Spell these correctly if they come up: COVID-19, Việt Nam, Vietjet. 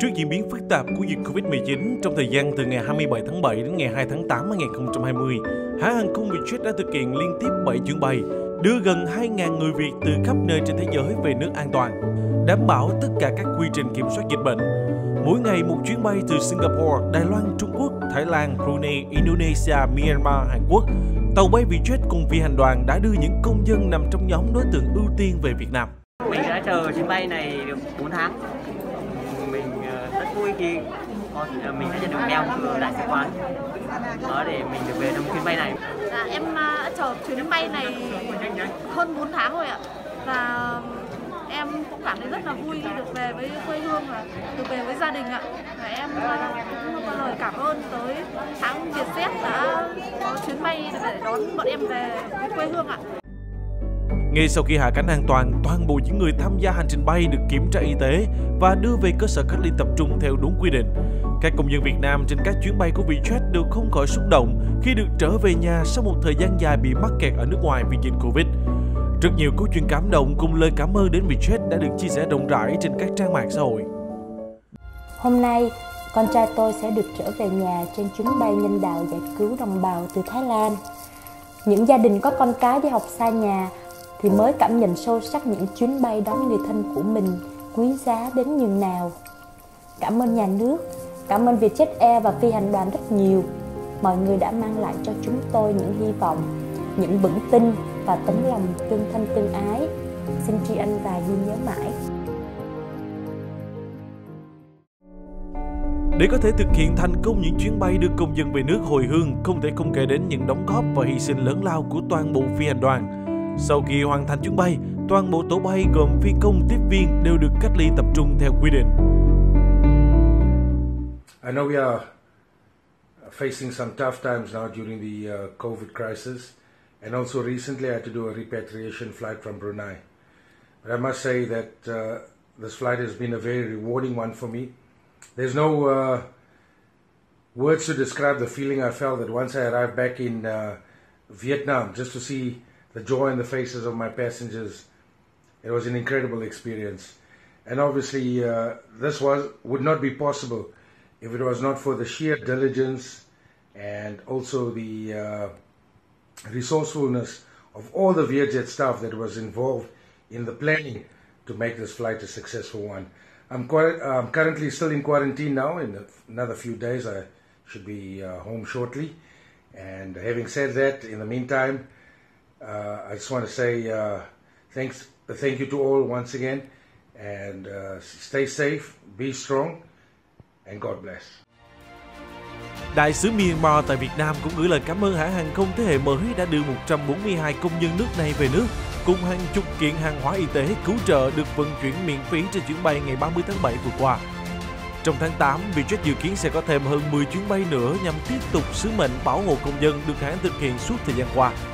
Trước diễn biến phức tạp của dịch Covid-19 trong thời gian từ ngày 27 tháng 7 đến ngày 2 tháng 8 năm 2020, hãng hàng không Vietjet đã thực hiện liên tiếp 7 chuyến bay, đưa gần 2.000 người Việt từ khắp nơi trên thế giới về nước an toàn, đảm bảo tất cả các quy trình kiểm soát dịch bệnh. Mỗi ngày một chuyến bay từ Singapore, Đài Loan, Trung Quốc, Thái Lan, Brunei, Indonesia, Myanmar, Hàn Quốc, tàu bay Vietjet cùng phi hành đoàn đã đưa những công dân nằm trong nhóm đối tượng ưu tiên về Việt Nam. Mình đã chờ chuyến bay này được 4 tháng. Mình rất vui khi mình đã nhận được mail từ đại sứ quán để mình được về trong chuyến bay này. Em chờ chuyến bay này hơn 4 tháng rồi ạ. Và em cũng cảm thấy rất là vui khi được về với quê hương và được về với gia đình ạ. Và em cũng có lời cảm ơn tới hãng Vietjet đã có chuyến bay để đón bọn em về với quê hương ạ. Ngay sau khi hạ cánh an toàn, toàn bộ những người tham gia hành trình bay được kiểm tra y tế và đưa về cơ sở cách ly tập trung theo đúng quy định. Các công dân Việt Nam trên các chuyến bay của Vietjet đều không khỏi xúc động khi được trở về nhà sau một thời gian dài bị mắc kẹt ở nước ngoài vì dịch Covid. Rất nhiều câu chuyện cảm động cùng lời cảm ơn đến Vietjet đã được chia sẻ rộng rãi trên các trang mạng xã hội. Hôm nay, con trai tôi sẽ được trở về nhà trên chuyến bay nhân đạo giải cứu đồng bào từ Thái Lan. Những gia đình có con cái đi học xa nhà thì mới cảm nhận sâu sắc những chuyến bay đón người thân của mình quý giá đến nhường nào. Cảm ơn nhà nước, cảm ơn Vietjet Air và phi hành đoàn rất nhiều. Mọi người đã mang lại cho chúng tôi những hy vọng, những vững tin và tấm lòng tương thân tương ái. Xin tri ân và ghi nhớ mãi. Để có thể thực hiện thành công những chuyến bay đưa công dân về nước hồi hương, không thể không kể đến những đóng góp và hy sinh lớn lao của toàn bộ phi hành đoàn. Sau khi hoàn thành chuyến bay, toàn bộ tổ bay gồm phi công, tiếp viên đều được cách ly tập trung theo quy định. I know we are facing some tough times now during the COVID crisis, and also recently I had to do a repatriation flight from Brunei. But I must say that this flight has been a very rewarding one for me. There's no words to describe the feeling I felt that once I arrived back in Vietnam, just to see the joy in the faces of my passengers, it was an incredible experience. And obviously this would not be possible if it was not for the sheer diligence and also the resourcefulness of all the Vietjet staff that was involved in the planning to make this flight a successful one. I'm currently still in quarantine now. In another few days I should be home shortly. And having said that, in the meantime, I just want to say thank you to all once again, and stay safe, be strong, and God bless. Đại sứ Myanmar tại Việt Nam cũng gửi lời cảm ơn hãng hàng không thế hệ mới đã đưa 142 công dân nước này về nước, cùng hàng chục kiện hàng hóa y tế cứu trợ được vận chuyển miễn phí trên chuyến bay ngày 30 tháng 7 vừa qua. Trong tháng 8, Vietjet dự kiến sẽ có thêm hơn 10 chuyến bay nữa nhằm tiếp tục sứ mệnh bảo hộ công dân được hãng thực hiện suốt thời gian qua.